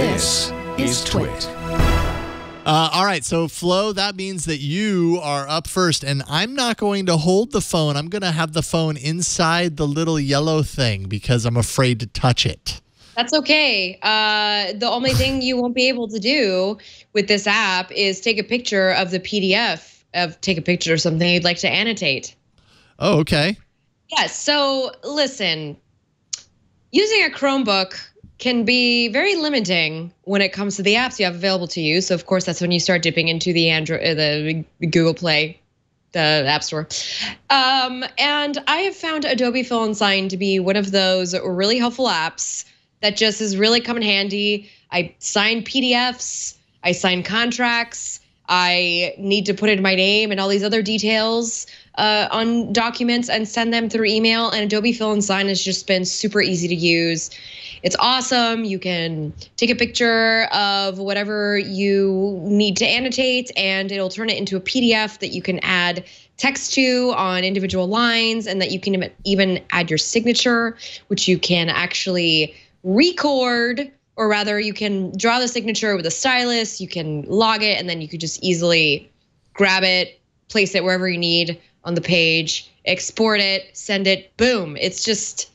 This is Twit. All right, so Flo, that means that you are up first, and I'm not going to hold the phone. I'm going to have the phone inside the little yellow thing because I'm afraid to touch it. That's okay. The only thing you won't be able to do with this app is take a picture of the PDF of something you'd like to annotate. Oh, okay. Yeah, so listen, using a Chromebook can be very limiting when it comes to the apps you have available to you. So of course, that's when you start dipping into the Android, the Google Play, the App Store. And I have found Adobe Fill and Sign to be one of those really helpful apps that just has really come in handy. I sign PDFs, I sign contracts, I need to put in my name and all these other details on documents and send them through email. And Adobe Fill and Sign has just been super easy to use. It's awesome. You can take a picture of whatever you need to annotate, and it'll turn it into a PDF that you can add text to on individual lines, and that you can even add your signature, which you can actually record, or rather you can draw the signature with a stylus, you can log it, and then you could just easily grab it, place it wherever you need on the page, export it, send it, boom. It's just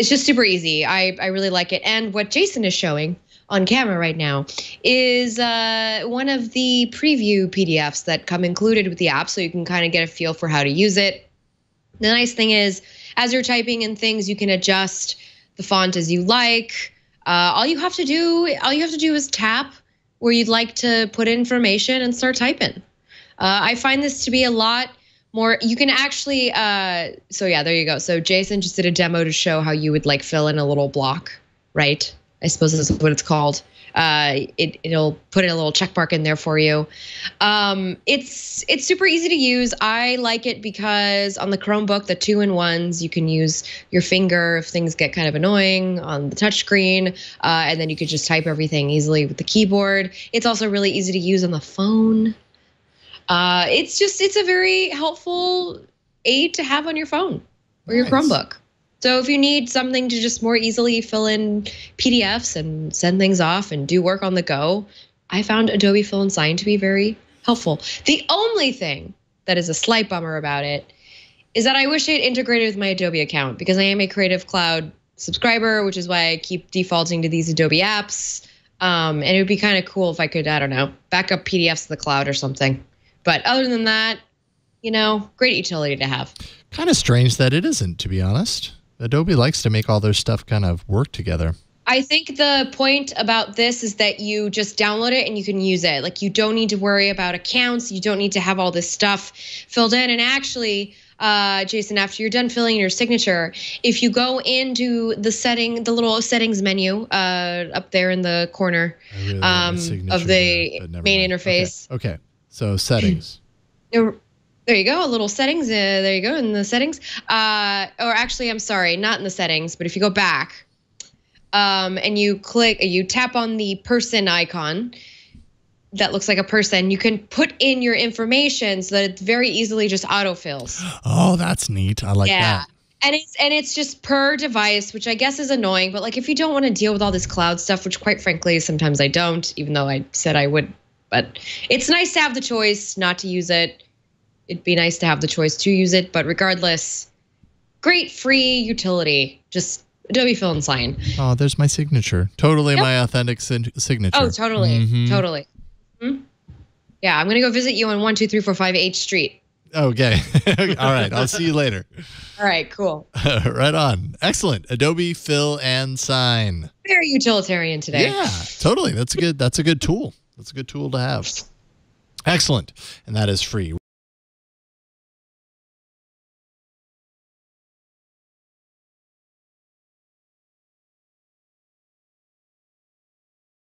super easy. I really like it. And what Jason is showing on camera right now is one of the preview PDFs that come included with the app, so you can kind of get a feel for how to use it. The nice thing is, as you're typing in things, you can adjust the font as you like. All you have to do is tap where you'd like to put information and start typing. I find this to be a lot more, you can actually, so yeah, there you go. So Jason just did a demo to show how you would like fill in a little block, right? I suppose that's what it's called. It'll put in a little check mark in there for you. It's super easy to use. I like it because on the Chromebook, the 2-in-1s, you can use your finger if things get kind of annoying on the touchscreen, and then you could just type everything easily with the keyboard. It's also really easy to use on the phone. It's a very helpful aid to have on your phone or your Chromebook. So if you need something to just more easily fill in PDFs and send things off and do work on the go, I found Adobe Fill and Sign to be very helpful. The only thing that is a slight bummer about it is that I wish it integrated with my Adobe account, because I am a Creative Cloud subscriber, which is why I keep defaulting to these Adobe apps. And it would be kind of cool if I could, I don't know, back up PDFs to the cloud or something. But other than that, you know, great utility to have. Kind of strange that it isn't, to be honest. Adobe likes to make all their stuff kind of work together. I think the point about this is that you just download it and you can use it. Like, you don't need to worry about accounts. You don't need to have all this stuff filled in. And actually, Jason, after you're done filling your signature, if you go into the setting, the little settings menu up there in the corner of the main interface. Okay. So settings. There you go, a little settings. There you go, in the settings. Or actually, I'm sorry, not in the settings, but if you go back and you tap on the person icon that looks like a person, you can put in your information so that it very easily just autofills. Oh, that's neat. I like that. And it's just per device, which I guess is annoying. But like, if you don't want to deal with all this cloud stuff, which quite frankly, sometimes I don't, even though I said I would. But it's nice to have the choice not to use it. It'd be nice to have the choice to use it, but regardless, great free utility. Just Adobe Fill and Sign. Oh, there's my signature. Totally, yep. My authentic signature. Oh, totally, totally. Mm-hmm. Yeah, I'm gonna go visit you on 12345 H Street. Okay. All right. I'll see you later. All right. Cool. Right on. Excellent. Adobe Fill and Sign. Very utilitarian today. Yeah, totally. That's a good tool. That's a good tool to have. Excellent, and that is free.